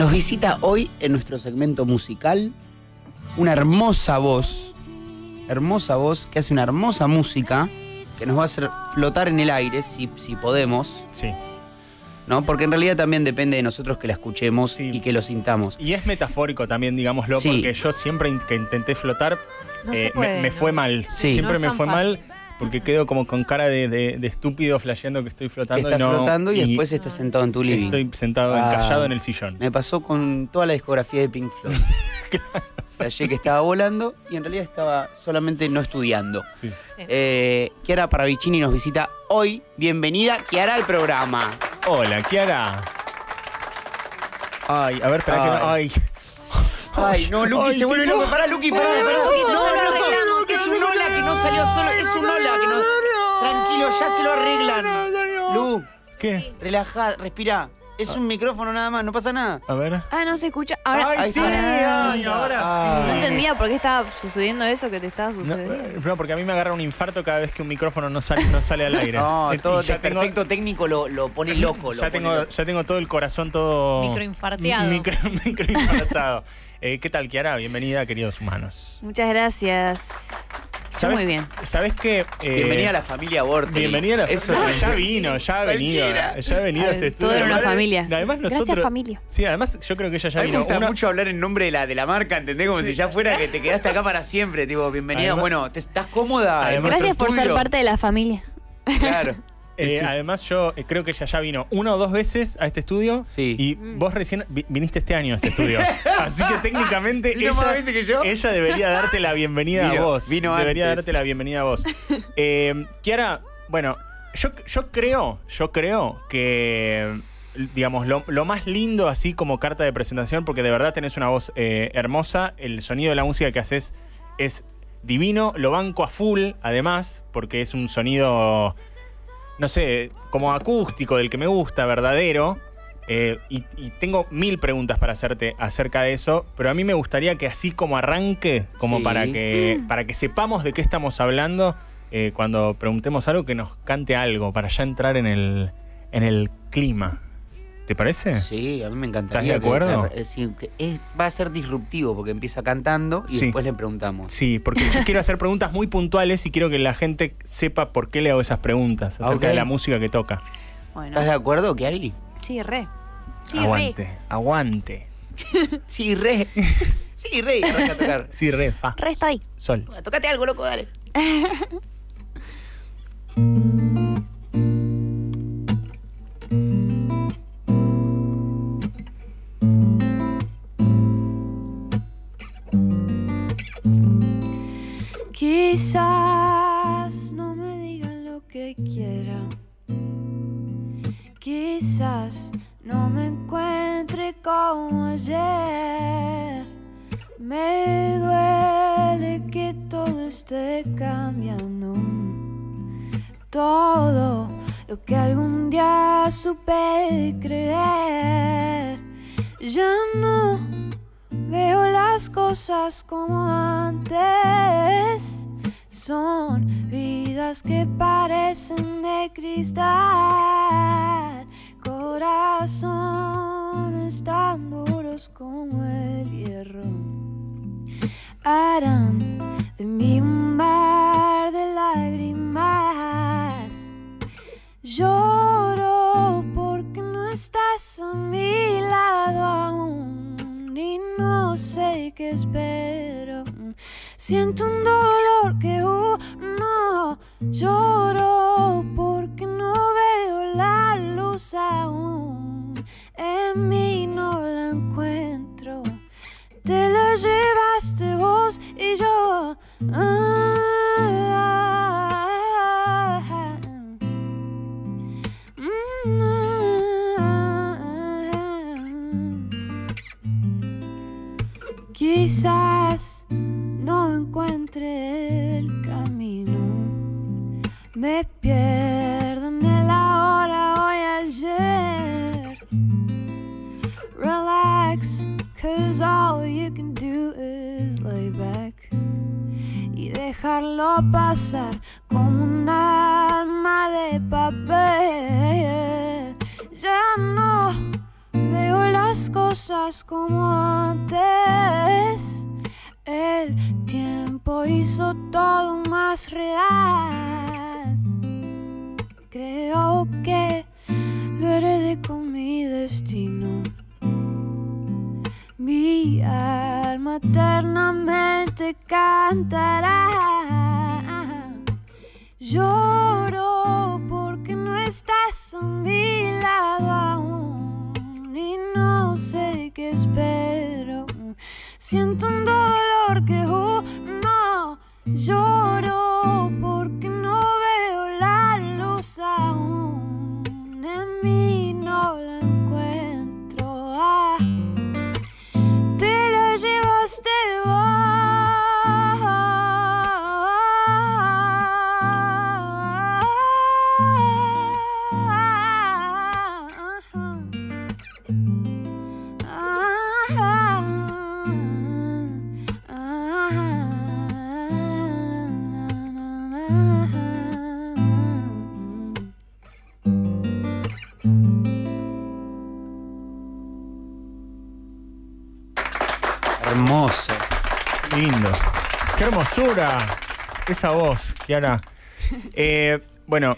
Nos visita hoy en nuestro segmento musical una hermosa voz que hace una hermosa música que nos va a hacer flotar en el aire si podemos. Sí. ¿No? Porque en realidad también depende de nosotros que la escuchemos y que lo sintamos. Y es metafórico también, digámoslo, porque yo siempre que intenté flotar me fue mal. Sí. Siempre me fue mal. Porque quedo como con cara de estúpido flasheando que estoy flotando. Estás flotando y después estás sentado en tu living. Estoy sentado encallado en el sillón. Me pasó con toda la discografía de Pink Floyd. Claro. Flashé que estaba volando y en realidad estaba solamente no estudiando. Sí. Chiara Parravicini nos visita hoy. Bienvenida, Chiara, al programa. Hola, Chiara. Ay, a ver, espera que no... Ay, no, Luqui se vuelve loco. Pará, Luqui, pará. No, es un hola que no salió solo. Es un hola que no... Tranquilo, ya se lo arreglan. Lu, ¿qué? Relajá, respirá. Es un micrófono nada más, no pasa nada. A ver. Ah, no se escucha. Ahora ay, sí. Ay, ahora sí. No entendía por qué estaba sucediendo eso que te estaba sucediendo. No, porque a mí me agarra un infarto cada vez que un micrófono no sale al aire. No, todo el perfecto técnico lo pone loco. Ya tengo todo el corazón todo... Microinfarteado. Microinfartado. ¿Qué tal, Chiara? Bienvenida, queridos humanos. Muchas gracias. ¿Sabes? Muy bien. ¿Sabes qué? Bienvenida a la familia Vorterix. Bienvenida a la familia. Eso, ya ha venido a este estudio. Todo era una familia. Además, nosotros, gracias, familia. Sí, además yo creo que ella ya vino. Me gusta mucho hablar en nombre de la marca, ¿entendés? Como si ya fuera que te quedaste acá para siempre. Tipo, bienvenida. Además, bueno, ¿estás cómoda? Además, gracias por ser parte de la familia. Claro. Además, yo creo que ella ya vino una o dos veces a este estudio. Sí. Y vos recién viniste este año a este estudio. Así que técnicamente ella debería darte la bienvenida a vos. Chiara, bueno, yo creo que, digamos, lo más lindo así como carta de presentación, porque de verdad tenés una voz hermosa, el sonido de la música que haces es divino, lo banco a full, además, porque es un sonido... no sé, como acústico, del que me gusta, verdadero. Y tengo mil preguntas para hacerte acerca de eso, pero a mí me gustaría que así como arranque, como para que sepamos de qué estamos hablando, cuando preguntemos algo, que nos cante algo, para ya entrar en el clima. ¿Te parece? Sí, a mí me encantaría. ¿Estás de acuerdo? Va a ser disruptivo porque empieza cantando y después le preguntamos. Sí, porque yo quiero hacer preguntas muy puntuales y quiero que la gente sepa por qué le hago esas preguntas acerca de la música que toca. Bueno. ¿Estás de acuerdo, Chiari? Sí, re. Sí, aguante, re. Aguante. Sí, re. Sí, re. Vas a tocar. Sí, re, fa. Re estoy. Sol. Bueno, tócate algo, loco, dale. Quizás no me digan lo que quiera, quizás no me encuentre como ayer. Me duele que todo esté cambiando, todo lo que algún día supe creer. Ya no veo las cosas como antes. Son vidas que parecen de cristal, corazones tan duros como el hierro. Harán de mí un mar de lágrimas. Lloro porque no estás a mi lado aún. Y no sé qué espero. Siento un dolor que no lloro porque no veo la luz aún. En mí no la encuentro. Te la llevaste vos y yo. Quizás no encuentre el camino, me pierdo en el ahora, hoy, ayer. Relax, cause all you can do is lay back y dejarlo pasar como un arma de papel. Ya no veo la las cosas como antes. El tiempo hizo todo más real. Creo que lo heredé con mi destino. Mi alma eternamente cantará. Lloro porque no estás a mi lado aún y no sé qué espero. Siento un dolor que no lloro porque no veo la luz aún. En mí no la encuentro. Ah, te la llevaste, hermoso, lindo, qué hermosura esa voz, Chiara. Bueno,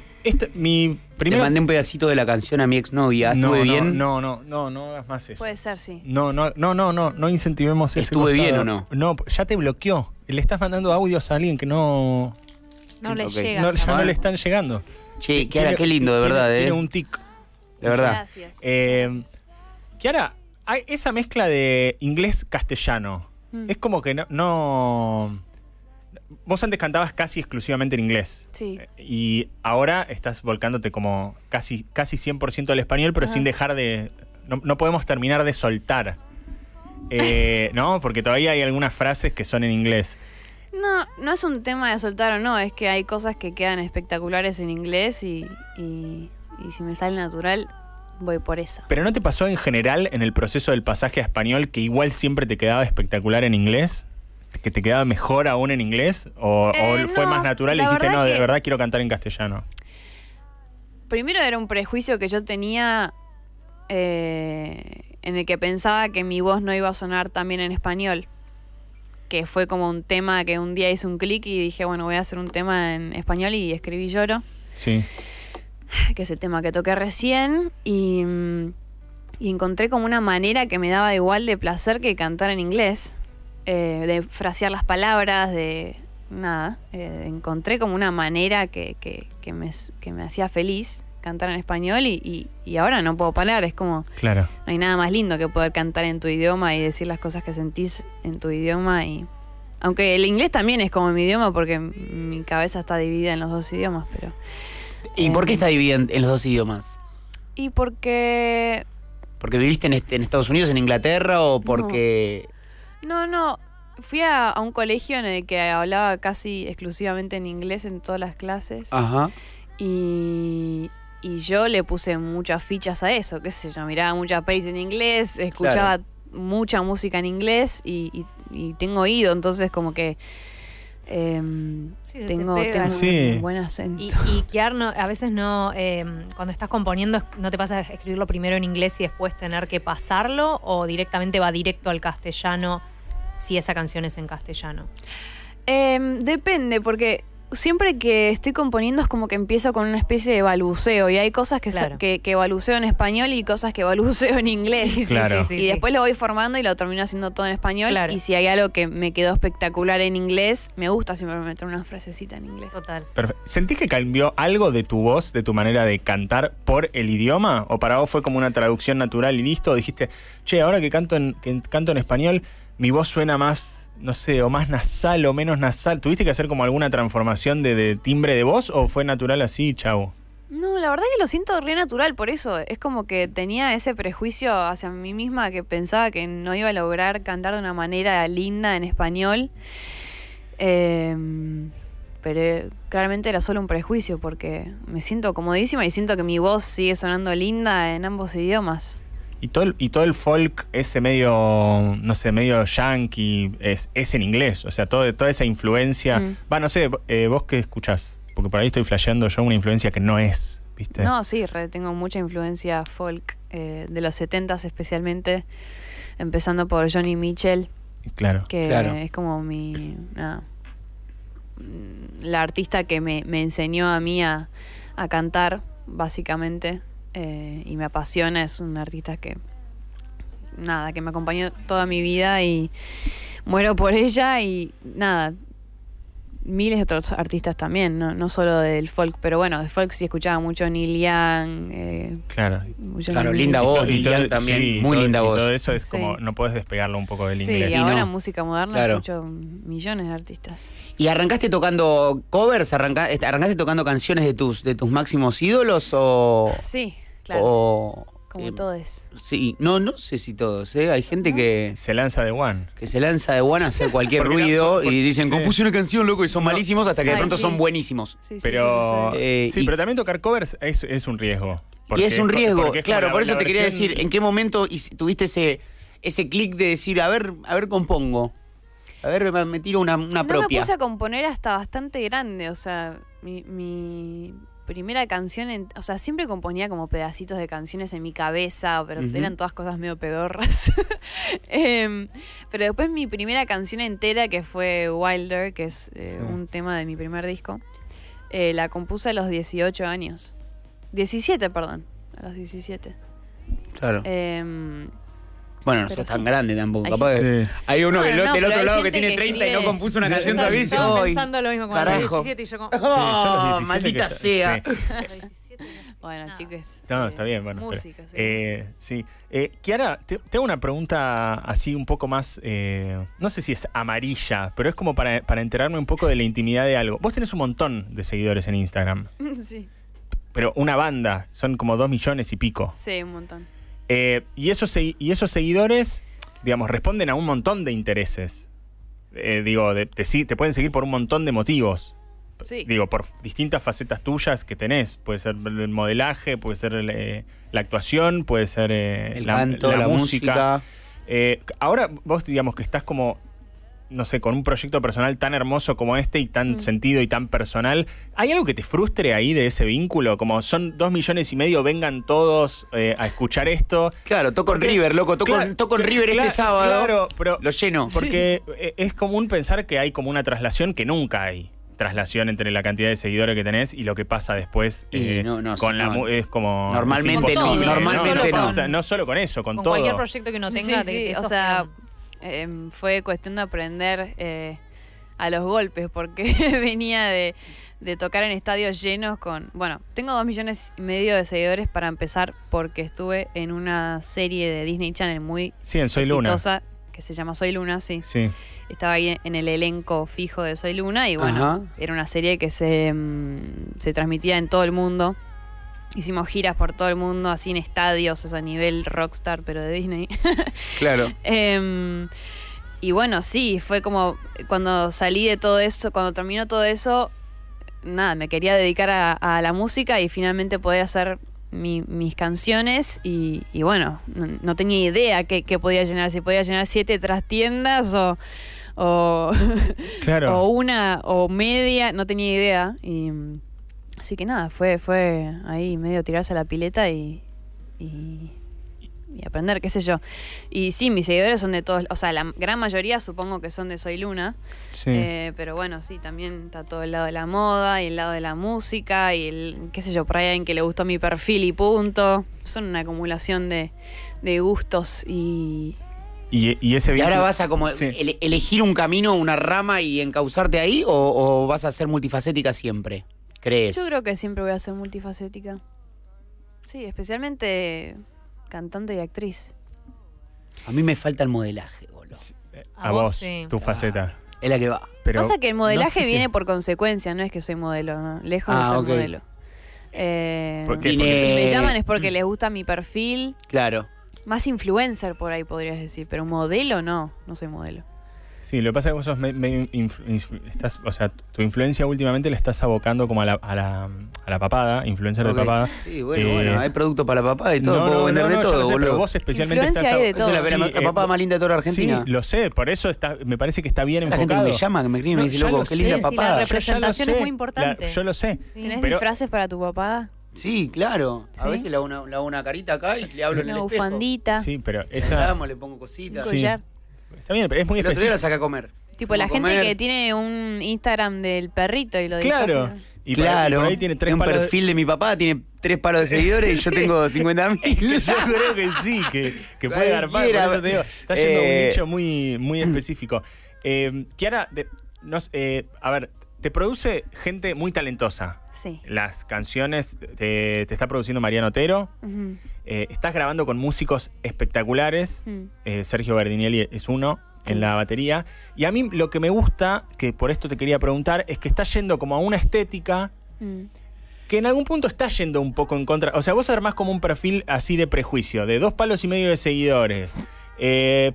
mi primera... Le mandé un pedacito de la canción a mi exnovia. ¿Estuve bien? No hagas más eso. Puede ser, sí. No incentivemos eso. ¿Estuve bien o no? No, ya te bloqueó. Le estás mandando audios a alguien que no... No le llegan. No, ya no le están llegando. Che, Chiara, qué lindo, de verdad. Tiene un tic. De verdad. Gracias. Chiara, esa mezcla de inglés-castellano. Es como que no... Vos antes cantabas casi exclusivamente en inglés. Sí. Y ahora estás volcándote como casi 100% al español, pero sin dejar de... No podemos terminar de soltar. ¿No? Porque todavía hay algunas frases que son en inglés. No es un tema de soltar o no. Es que hay cosas que quedan espectaculares en inglés y si me sale natural, voy por esa. ¿Pero no te pasó en general en el proceso del pasaje a español que igual siempre te quedaba espectacular en inglés? ¿Que te quedaba mejor aún en inglés? ¿O fue más natural y dijiste, no, de verdad quiero cantar en castellano? Primero era un prejuicio que yo tenía en el que pensaba que mi voz no iba a sonar también en español. Que fue como un tema que un día hice un clic y dije, bueno, voy a hacer un tema en español y escribí Lloro. Sí. Que es el tema que toqué recién y encontré como una manera que me daba igual de placer que cantar en inglés. De frasear las palabras, de nada. Encontré como una manera que me hacía feliz cantar en español y ahora no puedo parar. Es como, claro, no hay nada más lindo que poder cantar en tu idioma y decir las cosas que sentís en tu idioma. Y aunque el inglés también es como mi idioma porque mi cabeza está dividida en los dos idiomas. Pero ¿y por qué está dividida en los dos idiomas? Y porque... ¿Porque viviste en Estados Unidos, en Inglaterra o porque...? No, fui a un colegio en el que hablaba casi exclusivamente en inglés en todas las clases. Ajá. Y yo le puse muchas fichas a eso, qué sé yo, miraba muchas pelis en inglés, escuchaba mucha música en inglés y tengo oído, entonces como que tengo un buen acento. Y Chiara, a veces no, cuando estás componiendo, ¿no te pasa escribirlo primero en inglés y después tener que pasarlo? ¿O directamente va directo al castellano si esa canción es en castellano? Depende, porque siempre que estoy componiendo es como que empiezo con una especie de balbuceo y hay cosas que balbuceo en español y cosas que balbuceo en inglés. Sí, después lo voy formando y lo termino haciendo todo en español. Claro. Y si hay algo que me quedó espectacular en inglés, me gusta siempre meter una frasecita en inglés. Total. Perfecto. ¿Sentís que cambió algo de tu voz, de tu manera de cantar por el idioma? ¿O para vos fue como una traducción natural y listo? ¿O dijiste, che, ahora que canto en español, mi voz suena más... no sé, o más nasal o menos nasal? ¿Tuviste que hacer como alguna transformación de timbre de voz o fue natural así, chau? No, la verdad es que lo siento re natural, por eso. Es como que tenía ese prejuicio hacia mí misma que pensaba que no iba a lograr cantar de una manera linda en español. Pero claramente era solo un prejuicio porque me siento comodísima y siento que mi voz sigue sonando linda en ambos idiomas. Y todo el folk, ese medio, no sé, medio yankee, es en inglés. O sea, toda esa influencia. Va, no sé, vos qué escuchás, porque por ahí estoy flasheando yo una influencia que no es. ¿viste? No, sí, tengo mucha influencia folk de los 70s especialmente, empezando por Johnny Mitchell. Claro. Que claro. Es como mi... la artista que me enseñó a mí a cantar, básicamente, y me apasiona. Es una artista que... que me acompañó toda mi vida y muero por ella y miles de otros artistas también, no solo del folk, pero bueno, de folk sí escuchaba mucho Neil Young. Claro, linda voz, Neil Young también, sí, muy linda voz. Todo eso es como, no podés despegarlo un poco del inglés. Sí, y ahora música moderna escucho millones de artistas. ¿Y arrancaste tocando covers? ¿Arrancaste tocando canciones de tus máximos ídolos o...? Sí, claro. O... Como todos. Sí, no sé si todos, ¿eh? Hay gente que... Se lanza de one. Que se lanza de one a hacer cualquier ruido y dicen, compuse una canción, loco, y son malísimos hasta que de pronto son buenísimos. Sí, pero, pero también tocar covers es un riesgo. Porque, y es un riesgo, porque es claro, por eso te quería decir, ¿en qué momento tuviste ese clic de decir, a ver compongo? A ver, me tiro una propia. Me puse a componer hasta bastante grande, o sea, mi primera canción, o sea, siempre componía como pedacitos de canciones en mi cabeza, pero eran todas cosas medio pedorras. Pero después mi primera canción entera, que fue Wilder, que es un tema de mi primer disco, la compuse a los 18 años. 17, perdón. A los 17. Claro. Bueno, no sos tan grande tampoco, capaz. Sí. Hay uno del otro lado que tiene 30 y no compuso una canción de aviso. Estaba pensando lo mismo con los 17 y yo como... ¡Oh, maldita sea! Bueno, chicos. No, está bien, bueno. Música. Sí. Chiara, te hago una pregunta así un poco más... no sé si es amarilla, pero es como para enterarme un poco de la intimidad de algo. Vos tenés un montón de seguidores en Instagram. Sí. Pero una banda. Son como 2 millones y pico. Sí, un montón. Y esos seguidores, digamos, responden a un montón de intereses. Te pueden seguir por un montón de motivos. Sí. Digo, por distintas facetas tuyas que tenés. Puede ser el modelaje, puede ser la actuación, puede ser el canto, la música. Ahora vos, digamos, que estás como... no sé, con un proyecto personal tan hermoso como este y tan sentido y tan personal, ¿hay algo que te frustre ahí de ese vínculo? Como son 2,5 millones, vengan todos a escuchar esto. Claro, toco en River, loco, toco en River este sábado. Claro, pero lo lleno. Porque es común pensar que hay como una traslación, que nunca hay traslación entre la cantidad de seguidores que tenés y lo que pasa después con la... es como... Normalmente no, no solo con eso, con todo. Cualquier proyecto que uno tenga, o sea... fue cuestión de aprender a los golpes, porque venía de tocar en estadios llenos con... Bueno, tengo 2,5 millones de seguidores para empezar, porque estuve en una serie de Disney Channel muy exitosa, Soy Luna, que se llama Soy Luna, sí. Estaba ahí en el elenco fijo de Soy Luna y bueno, era una serie que se transmitía en todo el mundo. Hicimos giras por todo el mundo, así en estadios, o sea, a nivel rockstar, pero de Disney. Claro. Y bueno, sí, fue como cuando salí de todo eso, cuando terminó todo eso, me quería dedicar a la música y finalmente podía hacer mis canciones y bueno, no tenía idea qué podía llenar, si podía llenar 7 trastiendas claro. O una o media, no tenía idea y... Así que fue ahí medio tirarse a la pileta y aprender, qué sé yo. Y sí, mis seguidores son de todos, o sea, la gran mayoría supongo que son de Soy Luna. Sí. Pero bueno, sí, también está todo el lado de la moda y el lado de la música y el, qué sé yo, por ahí alguien que le gustó mi perfil y punto. Son una acumulación de gustos y... Y ese vínculo, ¿y ahora vas a como elegir un camino, una rama y encauzarte ahí o vas a ser multifacética siempre? ¿Crees? Yo creo que siempre voy a ser multifacética. Sí, especialmente cantante y actriz. A mí me falta el modelaje, boludo. A vos, sí. Tu faceta. Es la que va. Pero pasa que el modelaje viene por consecuencia, no es que soy modelo, ¿no? Lejos de ser modelo. Porque si me llaman es porque les gusta mi perfil. Claro. Más influencer por ahí podrías decir, pero modelo no soy modelo. Sí, lo que pasa es que vos sos estás, o sea, tu influencia últimamente la estás abocando como a la papada, influencer de papada. Sí, bueno, hay producto para la papada y todo, puedo vender de todo, boludo. Pero vos especialmente estás... Hay de todo. Es la papada más linda de toda la Argentina. Sí, lo sé, por eso me parece que está bien enfocado. La gente que me llama, que me escribe, me dice, loco, qué linda papada. La representación es muy importante. Yo lo sé. ¿Tenés disfraces para tu papada? Sí, claro. ¿Sí? A veces le hago una carita acá y le hablo en el espejo. Una bufandita. Sí, pero esa... Le pongo cositas. Sí. Está bien, pero es muy específico. El otro día la saca a comer. Tipo la gente que tiene un Instagram del perrito y lo dice. Claro. Y claro, por ahí tiene tres palos. Un perfil de mi papá tiene 3 palos de seguidores y yo tengo 50.000. Yo creo que sí, que puede garpar. Por eso te digo, está yendo a un nicho muy, muy específico. Chiara, a ver, te produce gente muy talentosa. Sí. Las canciones te está produciendo Mariano Otero. Uh-huh. Estás grabando con músicos espectaculares. Uh-huh. Sergio Gardinelli es uno. Sí. En la batería. Y a mí lo que me gusta, que por esto te quería preguntar, es que está yendo como a una estética que en algún punto está yendo un poco en contra. O sea, vos armás como un perfil así de prejuicio, de 2,5 palos de seguidores,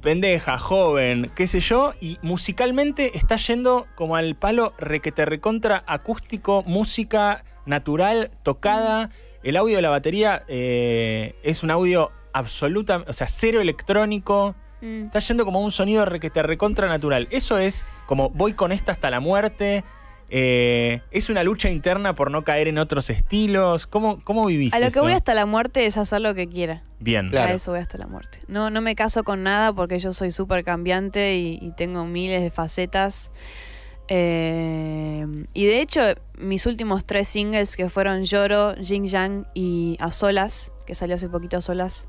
pendeja, joven, qué sé yo, y musicalmente está yendo como al palo requete recontra acústico, música natural, tocada. El audio de la batería es un audio absolutamente, o sea, cero electrónico. Está yendo como un sonido que te recontra natural. Eso es como voy con esta hasta la muerte. Es una lucha interna por no caer en otros estilos. ¿Cómo vivís eso? A lo que voy hasta la muerte es hacer lo que quiera. Bien, claro. A eso voy hasta la muerte. No me caso con nada porque yo soy súper cambiante y tengo miles de facetas. Y de hecho, mis últimos 3 singles que fueron Lloro, Xing Yang y A Solas, que salió hace poquito A Solas,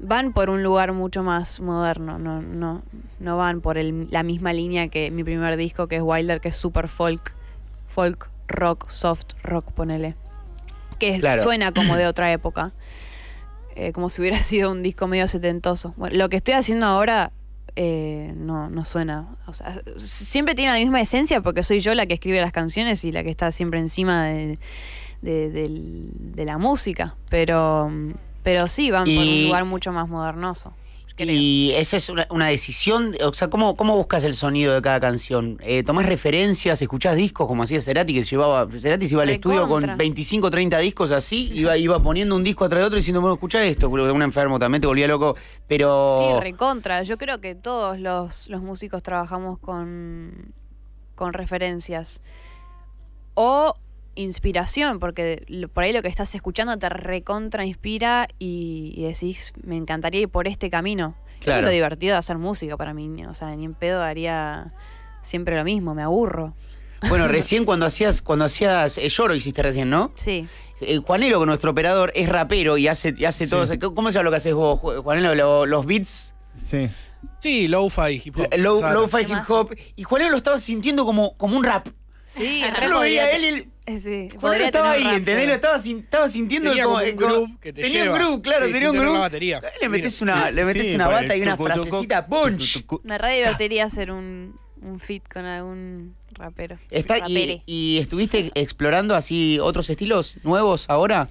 van por un lugar mucho más moderno, no van por la misma línea que mi primer disco, que es Wilder, que es super folk rock, soft rock, ponele, que claro, suena como de otra época, como si hubiera sido un disco medio setentoso. Bueno, lo que estoy haciendo ahora no suena, o sea, siempre tiene la misma esencia porque soy yo la que escribe las canciones y la que está siempre encima de la música, pero sí, van por un lugar mucho más modernoso. Creo. Y esa es una decisión, o sea, ¿cómo buscas el sonido de cada canción? ¿Tomás referencias? ¿Escuchás discos como hacía Cerati, que Cerati se iba al estudio con 25, 30 discos así, iba poniendo un disco atrás de otro y diciendo, bueno, escuchá esto, creo que un enfermo también te volvía loco, pero... Sí, recontra, yo creo que todos los músicos trabajamos con referencias. O... inspiración, porque por ahí lo que estás escuchando te recontra inspira y decís, me encantaría ir por este camino. Claro. Eso es lo divertido de hacer música para mí, o sea, ni en pedo haría siempre lo mismo, me aburro. Bueno, recién cuando hacías Lloro hiciste recién, ¿no? Sí. Juanelo, nuestro operador, es rapero y hace todo. ¿Cómo se llama lo que haces vos, Juanelo? Los beats. Sí. Sí, lo-fi hip hop. Lo-fi hip hop. Y Juanelo lo estaba sintiendo como un rap. Sí, yo lo veía él. Sí, podría estaba ahí, ¿entendés? Lo estaba sintiendo como un groove que te tenía lleva. Un groove, claro, sí, tenía un groove. Batería. Le metés una bata y una frasecita, punch. Me re divertiría hacer un feat con algún rapero. ¿Y estuviste explorando así otros estilos nuevos ahora?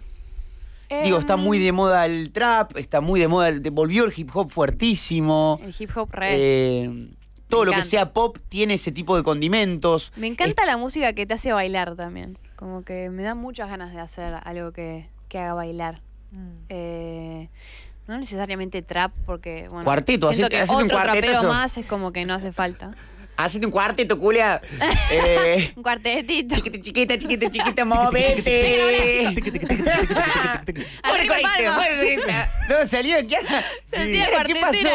Digo, está muy de moda el trap, está muy de moda, volvió el hip hop fuertísimo. El hip hop re... todo lo que sea pop tiene ese tipo de condimentos. Me encanta la música que te hace bailar también. Como que me da muchas ganas de hacer algo que haga bailar. No necesariamente trap, porque... Bueno, cuarteto. Siento que otro trapero más es como que no hace falta. Hacete un cuarteto, culia. Un cuartetito. Chiquita, movete. No, salió de Chiara. ¿Qué pasó?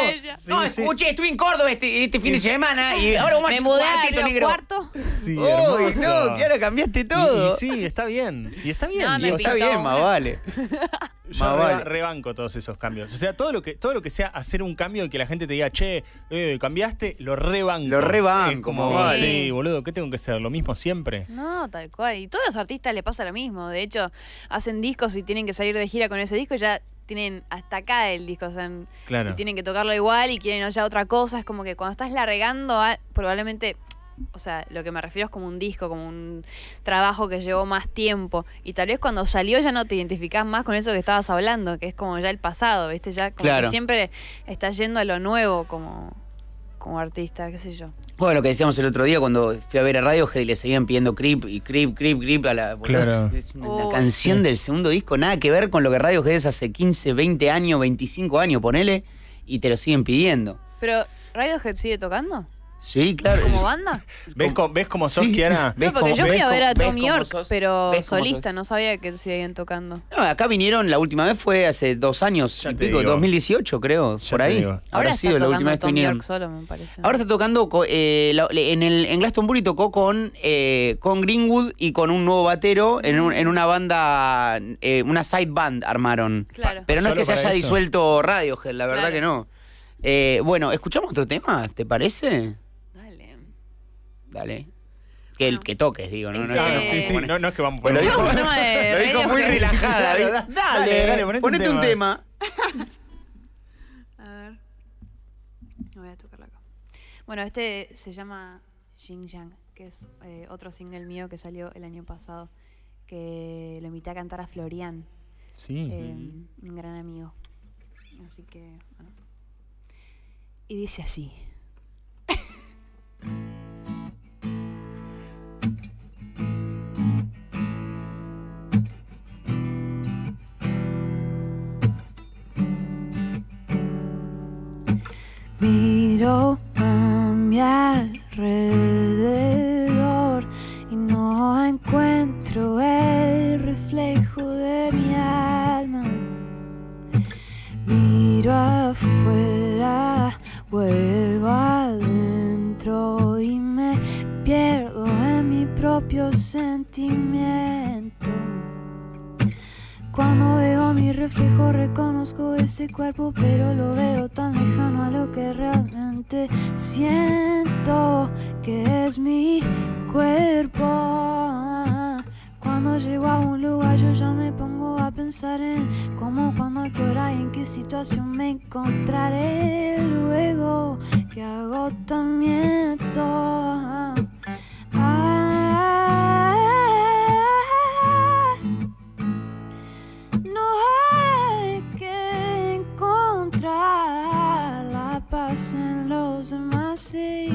No, escuché, estuve en Córdoba este fin de semana y ahora vamos a hacer un cuarteto negro. ¿Cuarto? Sí, hermoso. No, Chiara, cambiaste todo. Sí, está bien. Y está bien. Está bien, más vale. Yo rebanco todos esos cambios. O sea, todo lo que sea hacer un cambio y que la gente te diga, che, cambiaste, lo rebanco. Lo rebanco, como vale. Sí, boludo, ¿qué tengo que hacer? ¿Lo mismo siempre? No, tal cual. Y todos los artistas les pasa lo mismo. De hecho, hacen discos y tienen que salir de gira con ese disco y ya tienen hasta acá el disco. O sea, claro. Y tienen que tocarlo igual y quieren ya otra cosa. Es como que cuando estás largando, probablemente... O sea, lo que me refiero es como un disco, como un trabajo que llevó más tiempo. Y tal vez cuando salió ya no te identificás más con eso que estabas hablando, que es como ya el pasado, ¿viste? Ya como claro, que siempre estás yendo a lo nuevo como artista, qué sé yo. Bueno, lo que decíamos el otro día cuando fui a ver a Radiohead y le seguían pidiendo Creep a la... Claro. Es una canción del segundo disco, nada que ver con lo que Radiohead es hace 15, 20 años, 25 años, ponele, y te lo siguen pidiendo. Pero, ¿Radiohead sigue tocando? Sí, claro. ¿Como banda? ¿Ves cómo sos, Chiara? No, porque yo fui a ver a Thom Yorke, pero solista, no sabía que seguían tocando. No, acá vinieron, la última vez fue hace 2 años y pico, 2018 creo, por ahí. Ahora está tocando Thom Yorke solo, me parece. Ahora está tocando, en Glastonbury tocó con Greenwood y con un nuevo batero en una banda, una side band armaron. Claro. Pero no es que se haya disuelto Radiohead, la verdad que no. Bueno, ¿escuchamos otro tema? ¿Te parece? Dale. Que el que toques, digo, ¿no? No es que vamos a poner. Lo digo muy relajada, ¿verdad? Dale, ponete un tema. A ver. No voy a tocarlo acá. Bueno, este se llama Xing Yang, que es otro single mío que salió el año pasado, que lo invité a cantar a Florian. Sí. Un gran amigo. Así que, bueno. Y dice así. Miro a mi alrededor y no encuentro el reflejo de mi alma. Miro afuera, vuelvo adentro y me pierdo en mi propio sentimiento. Cuando veo mi reflejo reconozco ese cuerpo, pero lo veo tan lejano a lo que realmente siento que es mi cuerpo. Cuando llego a un lugar yo ya me pongo a pensar en cómo, cuándo, a qué hora y en qué situación me encontraré luego. Qué agotamiento. En los demás, sí.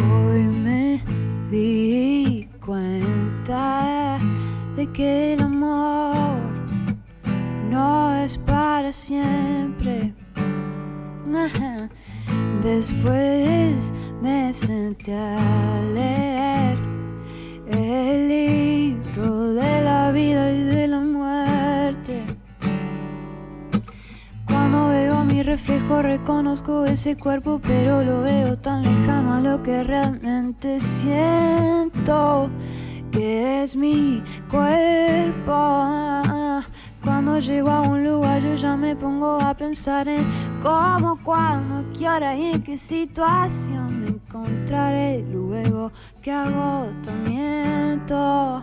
Hoy me di cuenta de que el amor no es para siempre. Después me senté a leer el libro de la vida y de la muerte. Cuando veo mi reflejo reconozco ese cuerpo, pero lo veo tan lejano a lo que realmente siento que es mi cuerpo. Cuando llego a un lugar yo ya me pongo a pensar en cómo, cuándo, qué hora y en qué situación me encontraré luego. Qué agotamiento.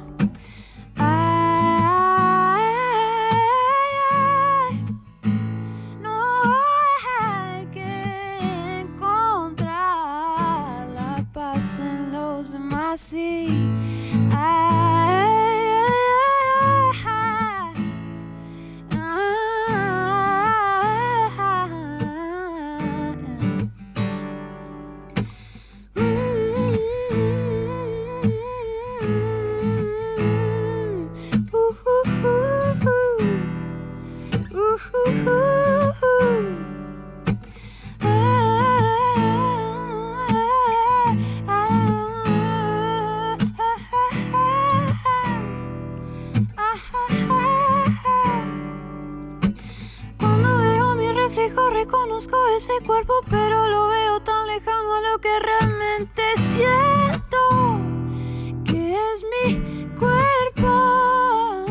No hay que encontrar la paz en los demás, sí. Reconozco ese cuerpo, pero lo veo tan lejano a lo que realmente siento que es mi cuerpo.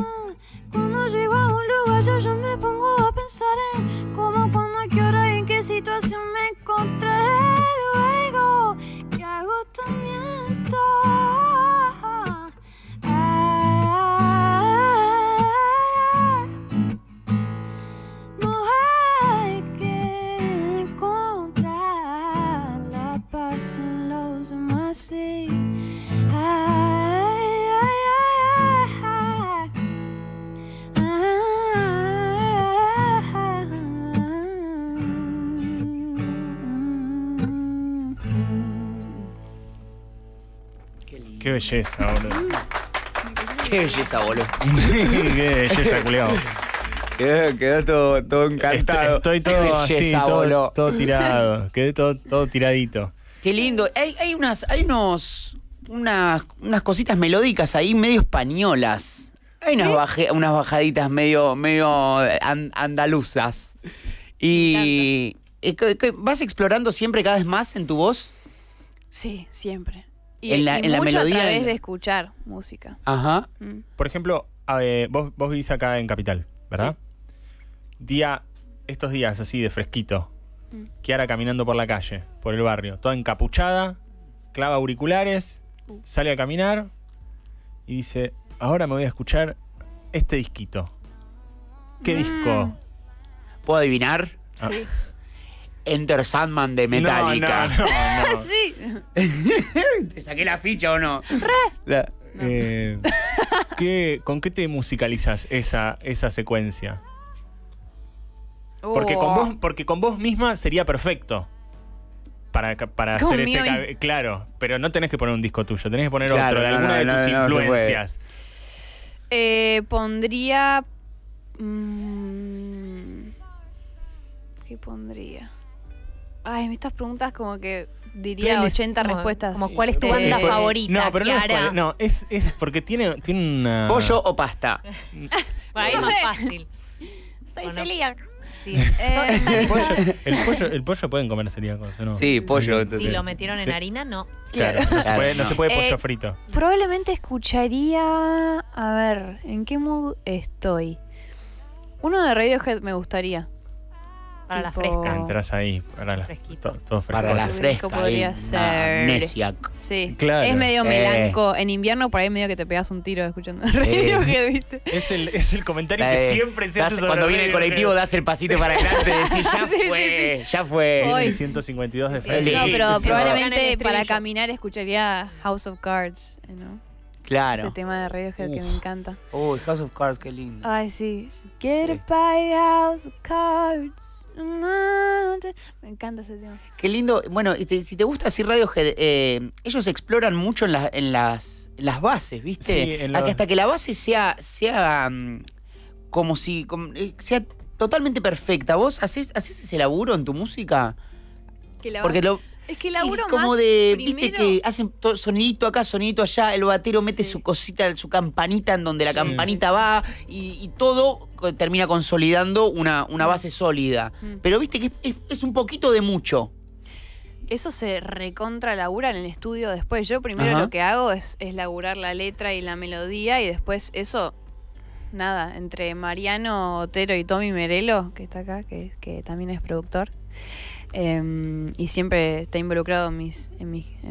Cuando llego a un lugar yo ya me pongo a pensar en cómo, cuándo, a qué hora y en qué situación me encontraré luego. Qué agotamiento. Qué belleza, boludo. Qué belleza, boludo. Qué belleza, culiao. Quedó todo encantado. Estoy todo belleza, así, todo tirado. Quedé todo tiradito. Qué lindo. Hay unas cositas melódicas ahí, medio españolas. Hay unas bajaditas medio andaluzas. Y ¿vas explorando siempre cada vez más en tu voz? Sí, siempre. Y en la melodía, a través de escuchar música. Ajá. Mm. Por ejemplo, vos vivís acá en Capital, ¿verdad? Sí. Estos días así de fresquito, Chiara caminando por la calle, por el barrio, toda encapuchada, clava auriculares, sale a caminar y dice, ahora me voy a escuchar este disquito. ¿Qué disco? ¿Puedo adivinar? Ah. Sí. Enter Sandman de Metallica. No. Sí. ¿Te saqué la ficha o no? No. ¿Con qué te musicalizas esa secuencia? Porque con vos misma sería perfecto para hacer ese... Claro, pero no tenés que poner un disco tuyo, tenés que poner otro de alguna de tus influencias. Pondría... ¿qué pondría? Ay, estas preguntas como que diría 80 respuestas. Como, ¿cuál es tu banda favorita, Chiara? No, es porque tiene una... ¿Pollo o pasta? Bueno, ahí no es fácil. Soy celíaca. Sí. El pollo pueden comer celíacos, ¿no? Sí, pollo. Si lo metieron en harina, no. Claro, no se puede pollo frito. Probablemente escucharía... A ver, ¿en qué mood estoy? Uno de Radiohead me gustaría. Para la fresca. Entras ahí, para la fresquita. Todo fresco. Para la fresca. Podría ser. Amnesiac. Sí. Claro. Es medio melanco. En invierno, por ahí medio que te pegas un tiro escuchando Radiohead, ¿viste? Es el comentario que siempre se hace sobre cuando viene el colectivo, das el pasito para adelante y decís, ya fue. Hoy. 152 de febrero. Sí. No, pero probablemente para caminar escucharía House of Cards, ¿no? Claro. Ese tema de Radiohead que me encanta. Uy, House of Cards, qué lindo. Ay, sí. Get it by House of Cards. Me encanta ese tema. Qué lindo. Bueno, si te gusta así Radiohead, ellos exploran mucho en las bases, ¿viste? Sí, hasta que la base sea sea totalmente perfecta. ¿Vos haces ese laburo en tu música? Porque es como primero, viste que hacen sonidito acá, sonidito allá, el batero mete su cosita, su campanita en donde la campanita va y todo termina consolidando una base sólida. Pero viste que es un poquito de mucho. Eso se recontra labura en el estudio después. Yo primero lo que hago es laburar la letra y la melodía y después eso... Nada, entre Mariano Otero y Tommy Merelo, que está acá, que también es productor, y siempre está involucrado en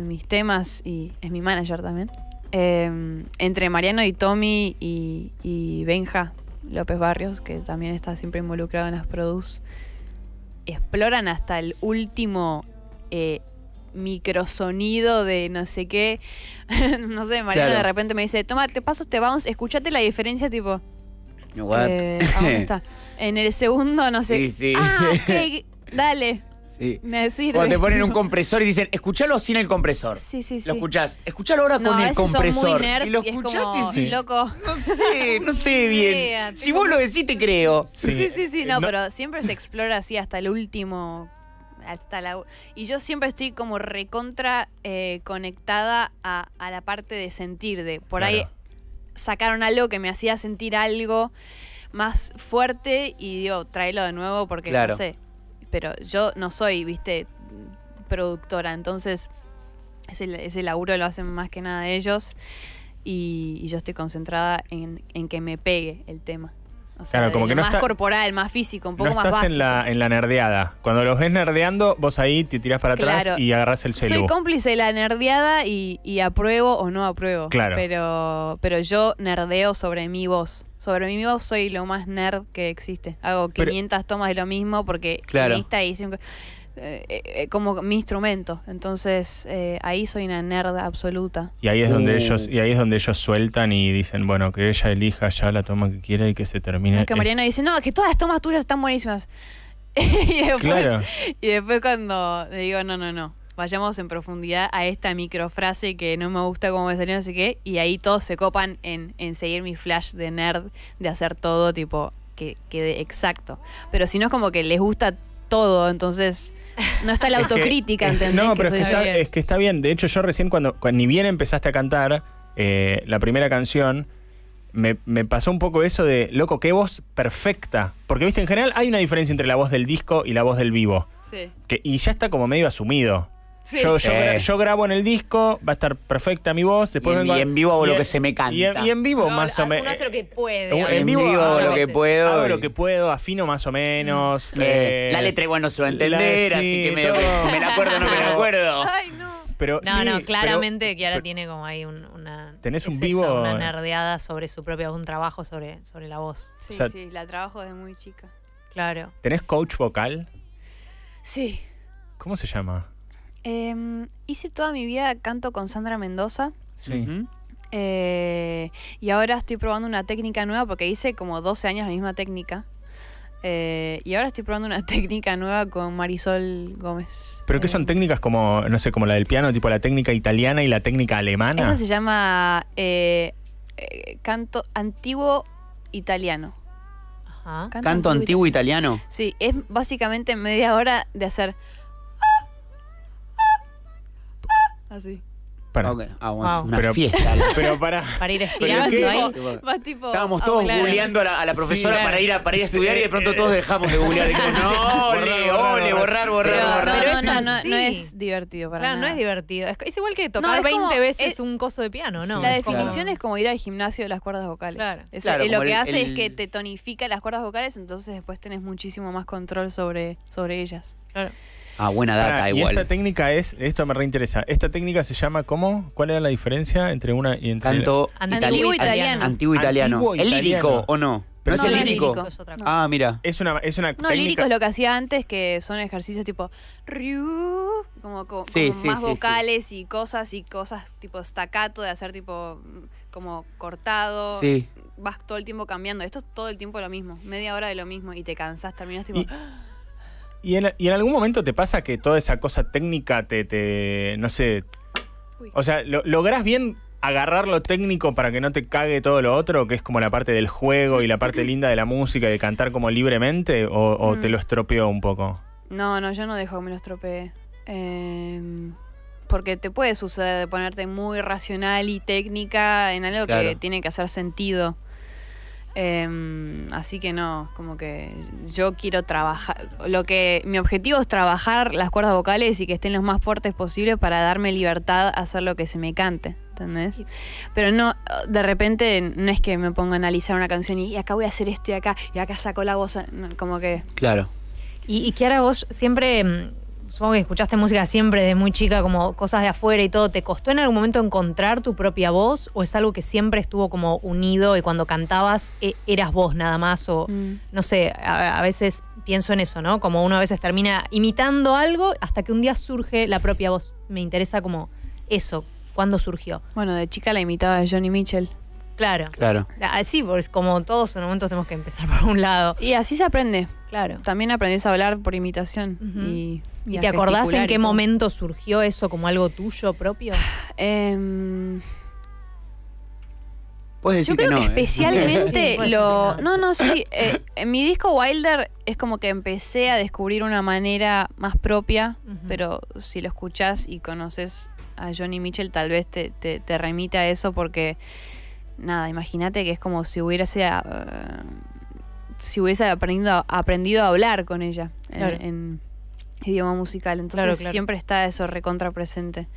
mis temas y es mi manager también. Entre Mariano y Tommy y Benja López Barrios, que también está siempre involucrado en las produce, exploran hasta el último... microsonido de no sé qué. No sé, Mariano de repente me dice, toma, te paso este bounce, escuchate la diferencia, tipo... What? ¿Dónde está? En el segundo, no sé. Sí. Ah, okay, dale. Sí. Me sirve. Cuando te ponen un compresor y dicen, escuchalo sin el compresor. Sí. Lo escuchás. Escuchalo ahora con el compresor. Son muy nerds y lo escuchás y loco. No sé bien. Si vos lo decís, te creo. Sí. No, pero siempre se explora así hasta el último... Y yo siempre estoy como recontra conectada a la parte de sentir, de por ahí sacaron algo que me hacía sentir algo más fuerte y digo, tráelo de nuevo porque no sé. Pero yo no soy, viste, productora, entonces ese laburo lo hacen más que nada ellos y yo estoy concentrada en que me pegue el tema. O sea, como que más corporal, más físico, un poco más básico. En la nerdeada. Cuando los ves nerdeando, vos ahí te tirás para atrás y agarrás el celu. Soy cómplice de la nerdeada y apruebo o no apruebo. Claro. Pero yo nerdeo sobre mi voz. Sobre mi voz soy lo más nerd que existe. Hago 500 tomas de lo mismo porque como mi instrumento. Entonces ahí soy una nerd absoluta. Y ahí es donde ellos sueltan y dicen, bueno, que ella elija ya la toma que quiera y que se termine. Es que Mariano dice, no, es que todas las tomas tuyas están buenísimas. Y después cuando le digo, no. vayamos en profundidad a esta microfrase que no me gusta cómo me salió, no sé qué, y ahí todos se copan en seguir mi flash de nerd, de hacer todo tipo que quede exacto. Pero si no es como que les gusta todo, entonces no está la autocrítica, ¿entendés? No, pero es que está bien. De hecho, yo recién cuando ni bien empezaste a cantar la primera canción, me pasó un poco eso de, loco, qué voz perfecta. Porque, viste, en general hay una diferencia entre la voz del disco y la voz del vivo. Sí. Y ya está como medio asumido. Sí. Yo grabo en el disco, va a estar perfecta mi voz. Después y en vivo hago lo que se me canta. Y en vivo no, más o menos. Uno hace lo que puede. En vivo hago lo que puedo. Hago lo que puedo, afino más o menos. La letra igual no se va a entender, así que me la acuerdo o no me la acuerdo. Ay, no. Pero, claramente Chiara tiene como ahí una... Tenés un vivo... Eso, una nerdeada sobre su propia voz, un trabajo sobre la voz. Sí, o sea, sí, la trabajo desde muy chica. Claro. ¿Tenés coach vocal? Sí. ¿Cómo se llama? Hice toda mi vida canto con Sandra Mendoza. Sí. Y ahora estoy probando una técnica nueva, porque hice como 12 años la misma técnica. Y ahora estoy probando una técnica nueva con Marisol Gómez. ¿Pero qué son técnicas como, no sé, como la del piano, tipo la técnica italiana y la técnica alemana? Esa se llama canto antiguo italiano. Ajá. ¿Canto antiguo italiano? Sí, es básicamente media hora de hacer... Así. Para. Okay. Ah, wow. Una fiesta. Pero para ir estirando ahí. Estábamos todos googleando a la profesora, sí, para ir a estudiar, y de pronto todos dejamos de googlear. No, ole, borrar. Pero eso no es divertido para nada. Claro, no es divertido. Es igual que tocar 20 veces un coso de piano, ¿no? La definición es como ir al gimnasio de las cuerdas vocales. Claro. Lo que hace es que te tonifica las cuerdas vocales, entonces después tenés muchísimo más control sobre ellas. Claro. Ah, buena data, igual. Y esta técnica esto me reinteresa. Esta técnica se llama, ¿cómo? ¿Cuál era la diferencia entre una y entre canto antiguo italiano? Antiguo italiano. ¿El lírico o no? Pero no, es el lírico. Es otra cosa. Ah, mira. Es una técnica. No, el lírico es lo que hacía antes, que son ejercicios tipo riu, como sí, con sí, más sí, vocales sí. y cosas tipo staccato, de hacer tipo como cortado. Sí. Vas todo el tiempo cambiando. Esto es todo el tiempo lo mismo, media hora de lo mismo, y te cansás, terminás tipo... ¿Y en algún momento te pasa que toda esa cosa técnica te no sé... Uy. O sea, ¿lográs bien agarrar lo técnico para que no te cague todo lo otro, que es como la parte del juego y la parte linda de la música y de cantar como libremente? ¿O te lo estropeó un poco? No, yo no dejo que me lo estropee. Porque te puede suceder de ponerte muy racional y técnica en algo que tiene que hacer sentido. Así que no, como que yo quiero trabajar, mi objetivo es trabajar las cuerdas vocales y que estén lo más fuertes posible para darme libertad a hacer lo que se me cante, ¿entendés? Pero no, de repente no es que me ponga a analizar una canción y acá voy a hacer esto y acá saco la voz, como que... Claro. Y Chiara, vos siempre... Supongo que escuchaste música siempre desde muy chica, como cosas de afuera y todo. ¿Te costó en algún momento encontrar tu propia voz? ¿O es algo que siempre estuvo como unido y cuando cantabas eras vos nada más? O no sé, a veces pienso en eso, ¿no? Como uno a veces termina imitando algo hasta que un día surge la propia voz. Me interesa como eso, ¿cuándo surgió? Bueno, de chica la imitaba a Johnny Mitchell. Claro. Sí, porque como todos en un momento tenemos que empezar por un lado. Y así se aprende. Claro. También aprendés a hablar por imitación. Uh-huh. ¿Y te acordás en qué momento surgió eso como algo tuyo propio? Puedes decir, yo creo que especialmente lo... No, sí. En mi disco Wilder es como que empecé a descubrir una manera más propia, pero si lo escuchás y conoces a Johnny Mitchell, tal vez te remite a eso, porque... Nada, imagínate que es como si hubiese aprendido a hablar con ella, claro, en idioma musical. Entonces claro. Siempre está eso recontra presente.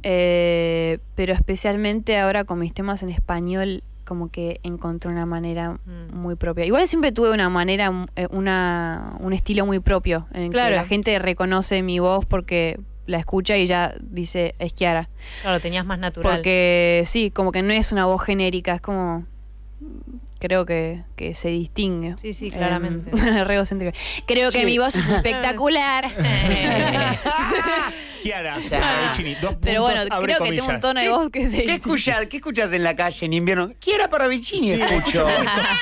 Pero especialmente ahora con mis temas en español, como que encontré una manera muy propia. Igual siempre tuve una manera, un estilo muy propio, en claro, que la gente reconoce mi voz porque... la escucha y ya dice, es Chiara. Claro, tenías más natural. Porque sí, como que no es una voz genérica, es como... Creo que se distingue. Sí, claramente. Re egocéntrica. Creo que mi voz es espectacular. Chiara Parravicini, 2 puntos. Pero bueno, creo que tengo un tono de voz que se distingue. ¿Qué escuchas en la calle en invierno? Chiara Parravicini escucho.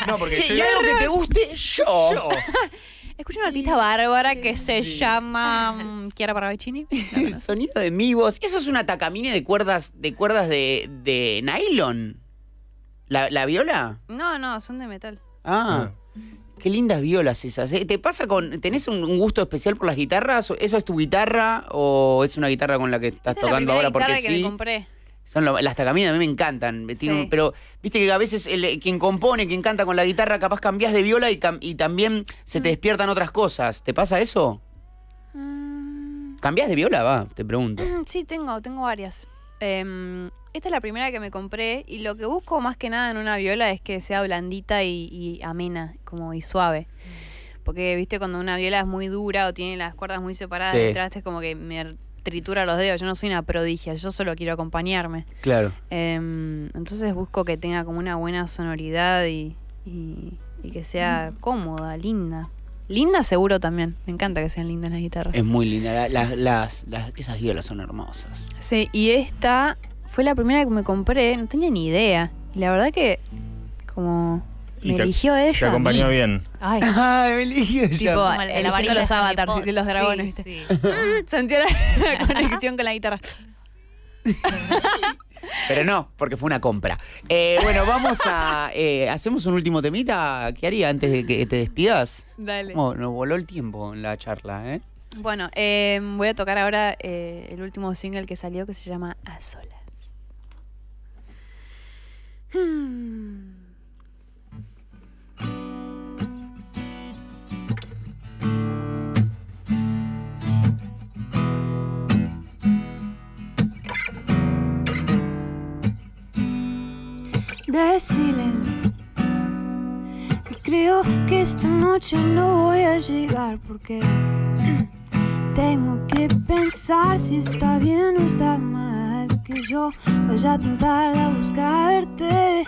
No, porque che, y algo que te guste, yo. Escuché una artista bárbara que se llama Chiara Parravicini. El sonido de mi voz. Eso es una Takamine de cuerdas de nylon. ¿La viola? No, no, son de metal. Ah, qué lindas violas esas. ¿Te pasa con... ¿Tenés un gusto especial por las guitarras? ¿Eso es tu guitarra o es una guitarra con la que estás tocando ahora porque sí? Es la primera guitarra que me compré. Las Takamine a mí me encantan. Tienen, sí. Pero viste que a veces quien compone, quien canta con la guitarra, capaz cambiás de viola y también se te despiertan otras cosas. ¿Te pasa eso? ¿Cambiás de viola? Te pregunto. Sí, tengo varias. Esta es la primera que me compré y lo que busco más que nada en una viola es que sea blandita y amena, como y suave. Porque viste cuando una viola es muy dura o tiene las cuerdas muy separadas, sí, detrás es como que me tritura los dedos. Yo no soy una prodigia, yo solo quiero acompañarme. Claro. Entonces busco que tenga como una buena sonoridad y que sea cómoda, linda. Linda seguro también. Me encanta que sean lindas las guitarras. Es muy linda. Esas violas son hermosas. Sí, y esta fue la primera que me compré. No tenía ni idea. Y la verdad que como... Me eligió ella. Te acompañó bien. Ay, me eligió ella. Tipo, eligiendo los avatars de los dragones. Sí, sí. Sentía la conexión con la guitarra. Pero no, porque fue una compra. Bueno, vamos a... ¿hacemos un último temita? ¿Qué haría antes de que te despidas? Dale. Nos voló el tiempo en la charla, ¿eh? Bueno, voy a tocar ahora el último single que salió, que se llama A Solas. Decirle, creo que esta noche no voy a llegar porque tengo que pensar si está bien o está mal que yo vaya tan tarde a buscarte,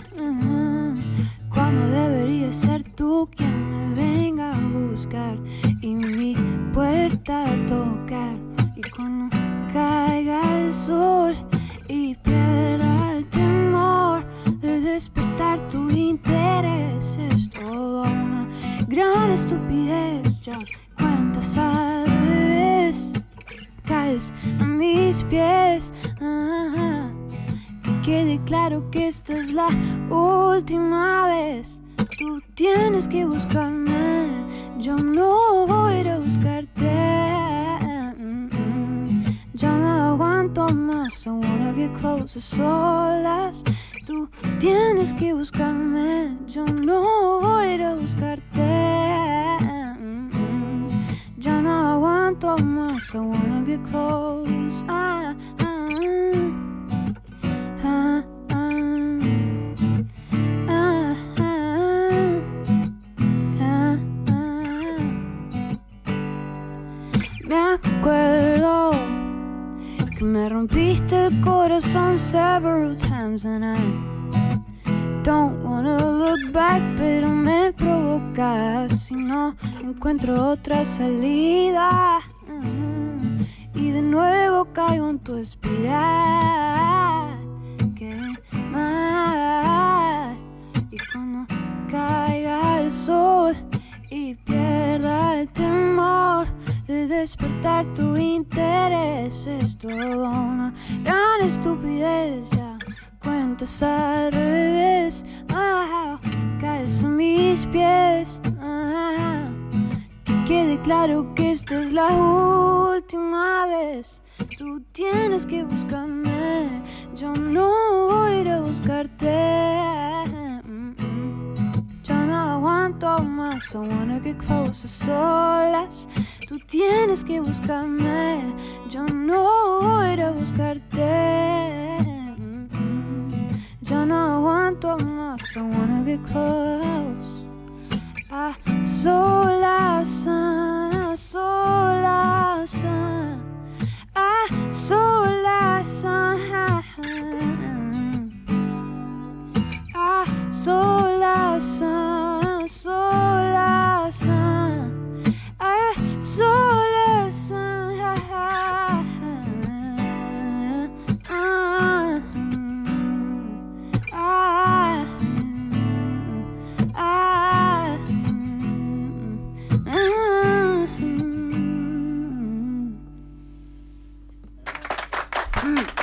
cuando debería ser tú quien me venga a buscar y mi puerta a tocar, y cuando caiga el sol y pierda el temor de despertar tu interés. Es toda una gran estupidez. Ya cuentas al revés, caes a mis pies. Que quede claro que esta es la última vez. Tú tienes que buscarme, yo no voy a ir a buscarte. Ya no aguanto más, I wanna get close a solas. Tú tienes que buscarme, yo no voy a ir a buscarte. Ya no aguanto más, I wanna get close. Me acuerdo que me rompiste el corazón several times and I don't wanna look back, pero me provocas y no encuentro otra salida, y de nuevo caigo en tu espiral. Qué mal. Y cuando caiga el sol y pierda el temor de despertar tu interés, es toda una gran estupidez. Ya cuentas al revés, caes a mis pies. Que quede claro que esta es la última vez. Tú tienes que buscarme, yo no voy a ir a buscarte. Ya no aguanto más, I wanna get close a solas. Tú tienes que buscarme, yo no voy a ir a buscarte. Ya no aguanto más, I wanna get close a solas, a solas, a solas, a solas, a solas, a solas, a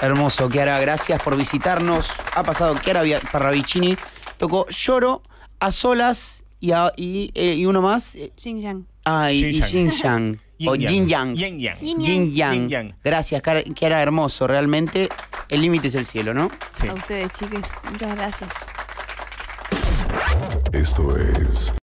Hermoso, Chiara, gracias por visitarnos. Ha pasado Chiara Parravicini, tocó Lloro, A Solas y uno más. Xing Yang. Ah, y Xing Yang. O Jing Yang. Jing Yang. Gracias, Chiara, hermoso. Realmente, el límite es el cielo, ¿no? Sí. A ustedes, chiques. Muchas gracias. Esto es...